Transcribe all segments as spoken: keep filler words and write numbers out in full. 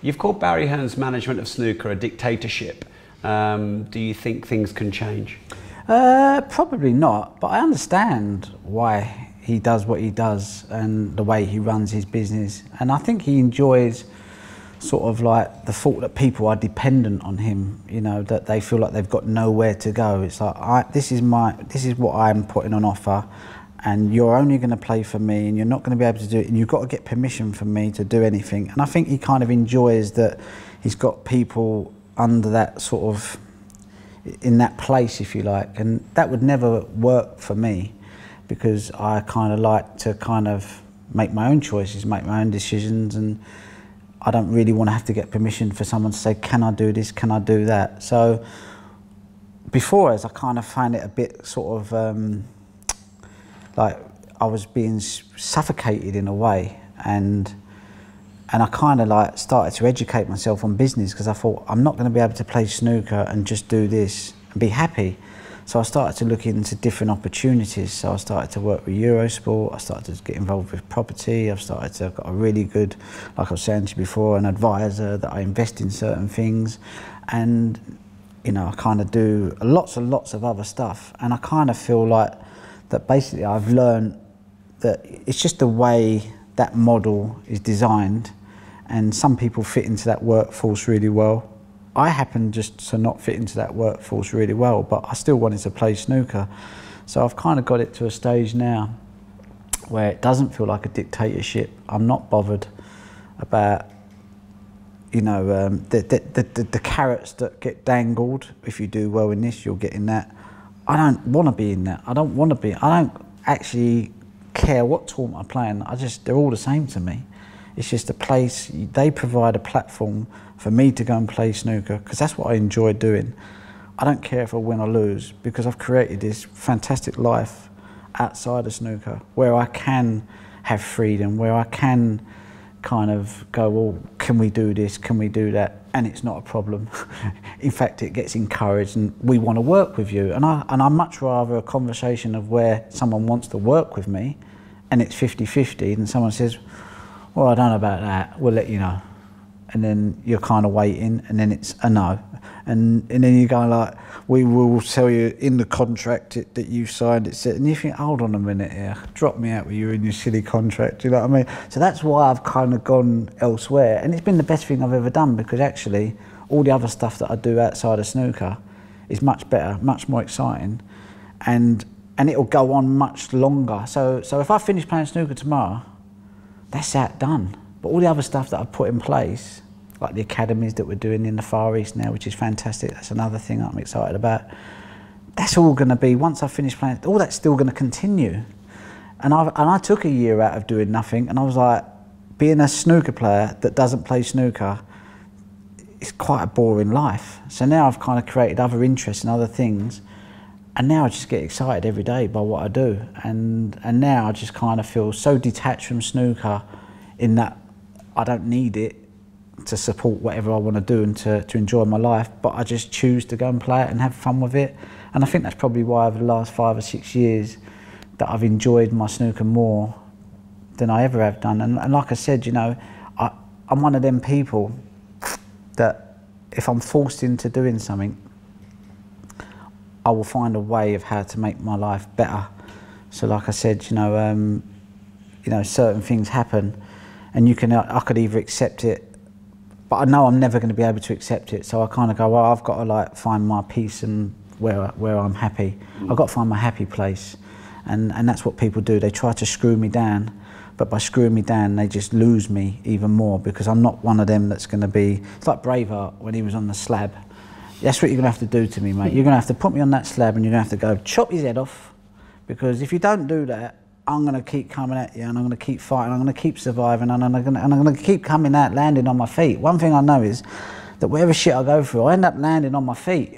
You've called Barry Hearn's management of snooker a dictatorship. Um, do you think things can change? Uh, probably not, but I understand why he does what he does and the way he runs his business. And I think he enjoys sort of like the thought that people are dependent on him, you know, that they feel like they've got nowhere to go. It's like, I, this is my, this is what I'm putting on offer, and you're only going to play for me, and you're not going to be able to do it, and you've got to get permission from me to do anything. And I think he kind of enjoys that he's got people under that sort of, in that place, if you like, and that would never work for me, because I kind of like to kind of make my own choices, make my own decisions, and I don't really want to have to get permission for someone to say, can I do this, can I do that? So before, as I kind of found it a bit sort of um, like I was being suffocated in a way, and and I kind of like started to educate myself on business, because I thought, I'm not going to be able to play snooker and just do this and be happy. So I started to look into different opportunities. So I started to work with Eurosport, I started to get involved with property, I've started to, I've got a really good, like I was saying to you before, an advisor that I invest in certain things. And, you know, I kind of do lots and lots of other stuff. And I kind of feel like that basically I've learned that it's just the way that model is designed, and some people fit into that workforce really well. I happened just to not fit into that workforce really well, but I still wanted to play snooker. So I've kind of got it to a stage now where it doesn't feel like a dictatorship. I'm not bothered about, you know, um, the, the, the, the carrots that get dangled. If you do well in this, you'll get in that. I don't want to be in that. I don't want to be, I don't actually care what tournament I'm playing. I just, they're all the same to me. It's just a place, they provide a platform for me to go and play snooker, because that's what I enjoy doing. I don't care if I win or lose, because I've created this fantastic life outside of snooker, where I can have freedom, where I can kind of go, well, can we do this, can we do that? And it's not a problem. In fact, it gets encouraged, and we want to work with you. And I, and I much rather a conversation of where someone wants to work with me, and it's fifty fifty, and someone says, well, I don't know about that, we'll let you know. And then you're kind of waiting, and then it's a no. And, and then you go like, we will tell you in the contract it, that you've signed, it. And you think, hold on a minute here, drop me out with you in your silly contract, you know what I mean? So that's why I've kind of gone elsewhere. And it's been the best thing I've ever done, because actually all the other stuff that I do outside of snooker is much better, much more exciting. And, and it'll go on much longer. So, so if I finish playing snooker tomorrow, that's that done. But all the other stuff that I've put in place, like the academies that we're doing in the Far East now, which is fantastic, that's another thing I'm excited about. That's all going to be, once I finish playing, all that's still going to continue. And, I've, and I took a year out of doing nothing, and I was like, being a snooker player that doesn't play snooker, it's quite a boring life. So now I've kind of created other interests and other things, and now I just get excited every day by what I do. And, and now I just kind of feel so detached from snooker, in that I don't need it to support whatever I want to do and to, to enjoy my life, but I just choose to go and play it and have fun with it. And I think that's probably why over the last five or six years that I've enjoyed my snooker more than I ever have done. And, and like I said, you know, I, I'm one of them people that if I'm forced into doing something, I will find a way of how to make my life better. So like I said, you know, um, you know, certain things happen, and you can, I could either accept it, but I know I'm never going to be able to accept it. So I kind of go, well, I've got to like find my peace and where, where I'm happy. I've got to find my happy place. And, and that's what people do. They try to screw me down, but by screwing me down, they just lose me even more, because I'm not one of them that's going to be, it's like Braveheart when he was on the slab. That's what you're going to have to do to me, mate. You're going to have to put me on that slab, and you're going to have to go chop his head off, because if you don't do that, I'm going to keep coming at you, and I'm going to keep fighting, I'm going to keep surviving, and I'm going to, and I'm going to keep coming out, landing on my feet. One thing I know is that whatever shit I go through, I end up landing on my feet.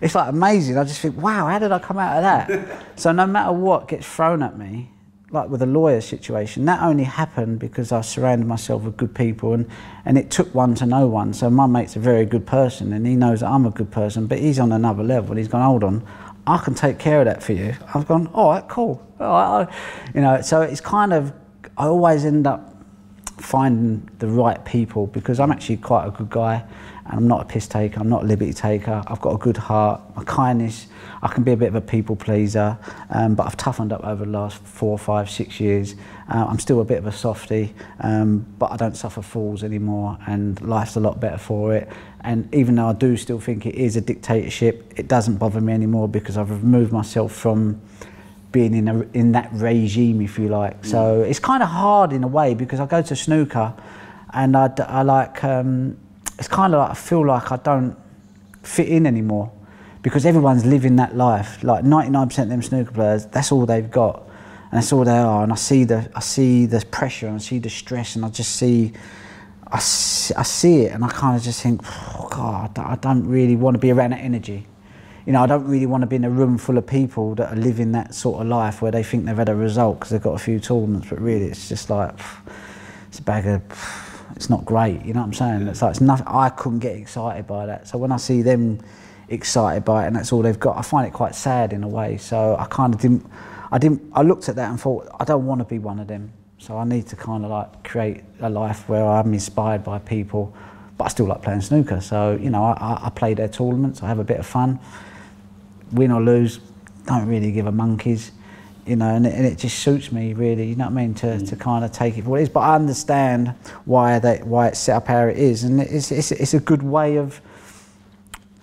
It's like amazing. I just think, wow, how did I come out of that? So no matter what gets thrown at me, like with a lawyer situation, that only happened because I surrounded myself with good people, and, and it took one to know one. So my mate's a very good person, and he knows that I'm a good person, but he's on another level. He's gone, hold on, I can take care of that for you. I've gone, all right, cool. All right, you know, so it's kind of, I always end up finding the right people, because I'm actually quite a good guy and I'm not a piss taker, I'm not a liberty taker, I've got a good heart, my kindness, I can be a bit of a people pleaser, um, but I've toughened up over the last four, five, six years. Uh, I'm still a bit of a softie, um, but I don't suffer fools anymore and life's a lot better for it. And even though I do still think it is a dictatorship, it doesn't bother me anymore because I've removed myself from being in, a, in that regime, if you like. So it's kind of hard in a way because I go to snooker and I, I like, um, it's kind of like I feel like I don't fit in anymore because everyone's living that life. Like ninety-nine percent of them snooker players, that's all they've got and that's all they are. And I see the, I see the pressure and I see the stress and I just see, I see, I see it and I kind of just think, oh God, I don't really want to be around that energy. You know, I don't really want to be in a room full of people that are living that sort of life where they think they've had a result because they've got a few tournaments, but really it's just like, pff, it's a bag of, pff, it's not great, you know what I'm saying? Yeah. It's like, it's nothing, I couldn't get excited by that. So when I see them excited by it and that's all they've got, I find it quite sad in a way. So I kind of didn't, I didn't, I looked at that and thought, I don't want to be one of them. So I need to kind of like create a life where I'm inspired by people, but I still like playing snooker. So, you know, I, I play their tournaments, I have a bit of fun. Win or lose, don't really give a monkeys, you know, and it, and it just suits me really, you know what I mean, to, mm. to kind of take it for what it is. But I understand why they, why it's set up how it is, and it's, it's, it's a good way of,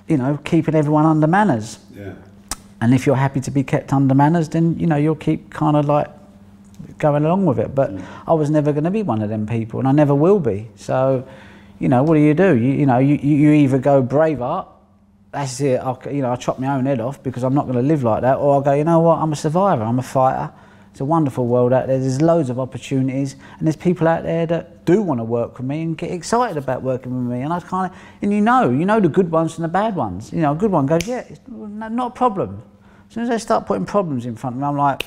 you know, keeping everyone under manners. Yeah. And if you're happy to be kept under manners, then, you know, you'll keep kind of like going along with it. But mm. I was never going to be one of them people, and I never will be. So, you know, what do you do? You, you know, you, you either go Braveheart, that's it, I'll, you know, I'll chop my own head off because I'm not going to live like that. Or I'll go, you know what, I'm a survivor, I'm a fighter. It's a wonderful world out there, there's loads of opportunities and there's people out there that do want to work with me and get excited about working with me. And I kind of, and you know, you know the good ones and the bad ones. You know, a good one goes, yeah, it's not a problem. As soon as they start putting problems in front of me, I'm like,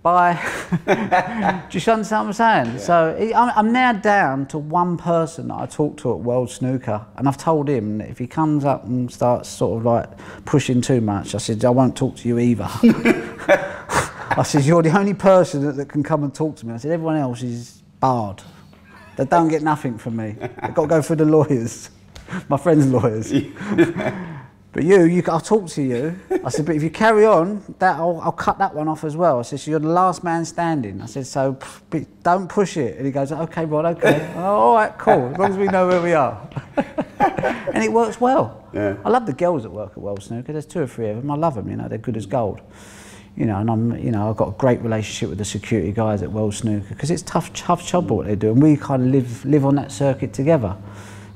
bye. Do you understand what I'm saying? Yeah. So I'm now down to one person that I talk to at World Snooker, and I've told him that if he comes up and starts sort of like pushing too much, I said, I won't talk to you either. I said, you're the only person that, that can come and talk to me. I said, everyone else is barred. They don't get nothing from me. They've got to go through the lawyers, my friend's lawyers. But you, you, I'll talk to you. I said, but if you carry on, that I'll, I'll cut that one off as well. I said, so you're the last man standing. I said, so don't push it. And he goes, okay, Rod, okay. Oh, all right, cool, as long as we know where we are. And it works well. Yeah. I love the girls that work at World Snooker. There's two or three of them. I love them, you know, they're good as gold. You know, and I'm, you know, I've got a great relationship with the security guys at World Snooker because it's tough, tough job what they do, and we kind of live, live on that circuit together.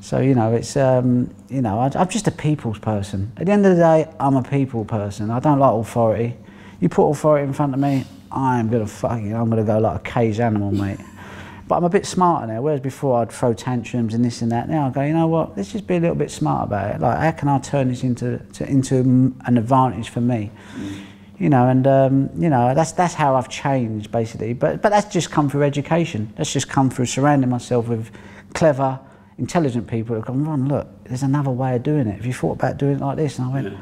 So, you know, it's, um, you know, I, I'm just a people's person. At the end of the day, I'm a people person. I don't like authority. You put authority in front of me, I'm gonna fucking, I'm gonna go like a caged animal, mate. But I'm a bit smarter now, whereas before I'd throw tantrums and this and that. Now I go, you know what, let's just be a little bit smart about it. Like, how can I turn this into, to, into an advantage for me? You know, and, um, you know, that's, that's how I've changed, basically. But, but that's just come through education. That's just come through surrounding myself with clever, intelligent people have gone, Ron, look, there's another way of doing it. Have you thought about doing it like this? And I went,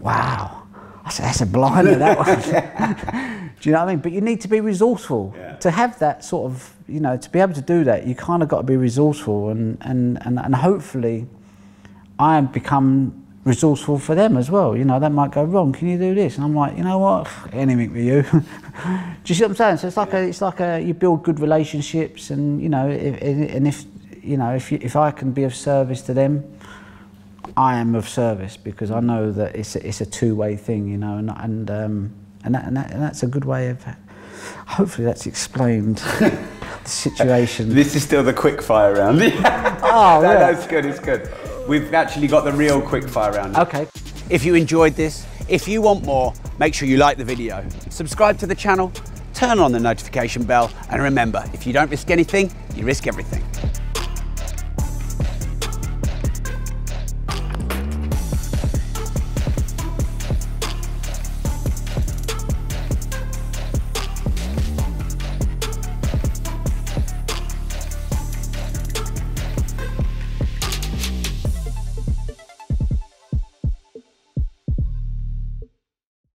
wow. I said, that's a blinder, that one. Do you know what I mean? But you need to be resourceful. Yeah. To have that sort of, you know, to be able to do that, you kind of got to be resourceful. And, and, and, and hopefully I have become resourceful for them as well. You know, they might go, Ron, can you do this? And I'm like, you know what? Anything with you. Do you see what I'm saying? So it's like, yeah. a, it's like a, you build good relationships and, you know, if, and if, you know, if, you, if I can be of service to them, I am of service because I know that it's a, it's a two-way thing, you know, and and um, and, that, and, that, and that's a good way of. Hopefully, that's explained the situation. This is still the quick fire round. Oh, no, yeah. That's good. It's good. We've actually got the real quick fire round. Okay. If you enjoyed this, if you want more, make sure you like the video, subscribe to the channel, turn on the notification bell, and remember, if you don't risk anything, you risk everything.